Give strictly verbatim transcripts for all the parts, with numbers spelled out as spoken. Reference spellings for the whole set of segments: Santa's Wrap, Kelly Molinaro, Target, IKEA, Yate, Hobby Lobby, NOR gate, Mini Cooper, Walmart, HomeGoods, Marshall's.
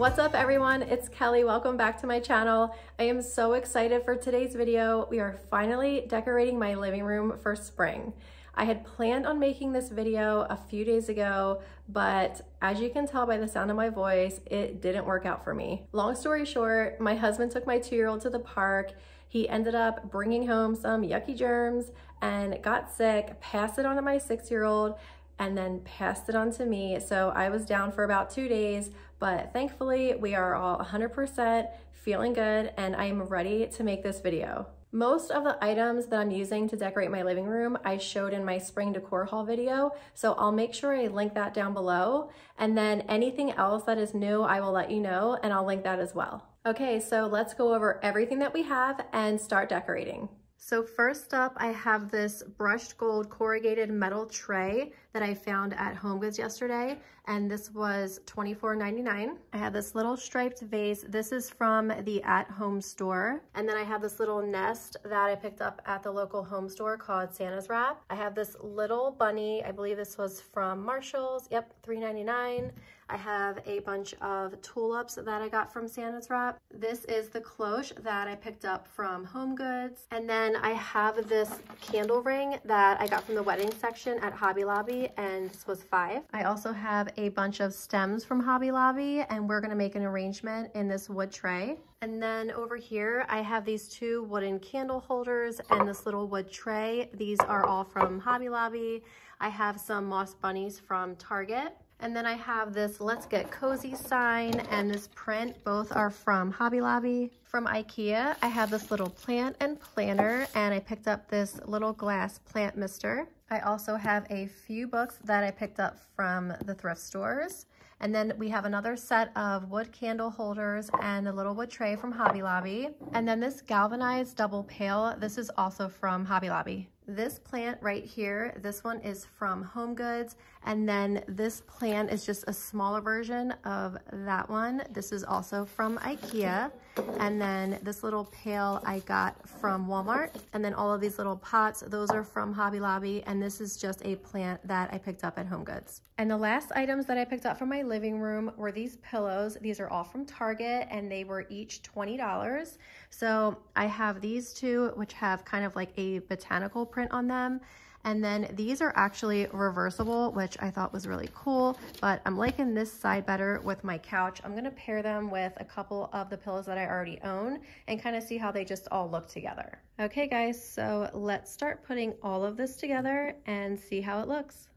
What's up everyone? It's Kelly. Welcome back to my channel. I am so excited for today's video. We are finally decorating my living room for spring. I had planned on making this video a few days ago, but as you can tell by the sound of my voice, it didn't work out for me. Long story short, my husband took my two-year-old to the park. He ended up bringing home some yucky germs and got sick, passed it on to my six-year-old, and then passed it on to me. So I was down for about two days, but thankfully we are all one hundred percent feeling good and I'm ready to make this video. Most of the items that I'm using to decorate my living room, I showed in my spring decor haul video, so I'll make sure I link that down below. And then anything else that is new, I will let you know and I'll link that as well. Okay, so let's go over everything that we have and start decorating. So first up, I have this brushed gold corrugated metal tray that I found at HomeGoods yesterday, and this was twenty-four ninety-nine. I have this little striped vase. This is from the at-home store. And then I have this little nest that I picked up at the local home store called Santa's Wrap. I have this little bunny. I believe this was from Marshall's. Yep, three ninety-nine. I have a bunch of tulips that I got from Santa's Wrap. This is the cloche that I picked up from HomeGoods. And then I have this candle ring that I got from the wedding section at Hobby Lobby, and this was five. I also have a bunch of stems from Hobby Lobby, and we're gonna make an arrangement in this wood tray. And then over here, I have these two wooden candle holders and this little wood tray. These are all from Hobby Lobby. I have some moss bunnies from Target. And then I have this Let's Get Cozy sign and this print. Both are from Hobby Lobby. From IKEA, I have this little plant and planner, and I picked up this little glass plant mister. I also have a few books that I picked up from the thrift stores. And then we have another set of wood candle holders and a little wood tray from Hobby Lobby. And then this galvanized double pail, this is also from Hobby Lobby. This plant right here, this one is from HomeGoods. And then this plant is just a smaller version of that one. This is also from IKEA. And then this little pail I got from Walmart. And then all of these little pots, those are from Hobby Lobby. And this is just a plant that I picked up at HomeGoods. And the last items that I picked up from my living room were these pillows. These are all from Target and they were each twenty dollars. So I have these two, which have kind of like a botanical print on them, and then these are actually reversible, which I thought was really cool, but I'm liking this side better with my couch. I'm gonna pair them with a couple of the pillows that I already own and kind of see how they just all look together. Okay guys, so let's start putting all of this together and see how it looks.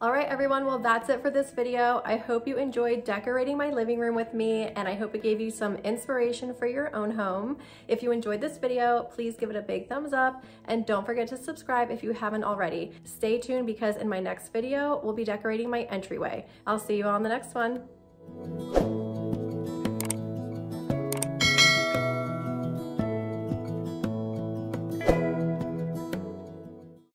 All right, everyone, well, that's it for this video. I hope you enjoyed decorating my living room with me, and I hope it gave you some inspiration for your own home. If you enjoyed this video, please give it a big thumbs up, and don't forget to subscribe if you haven't already. Stay tuned, because in my next video, we'll be decorating my entryway. I'll see you on the next one.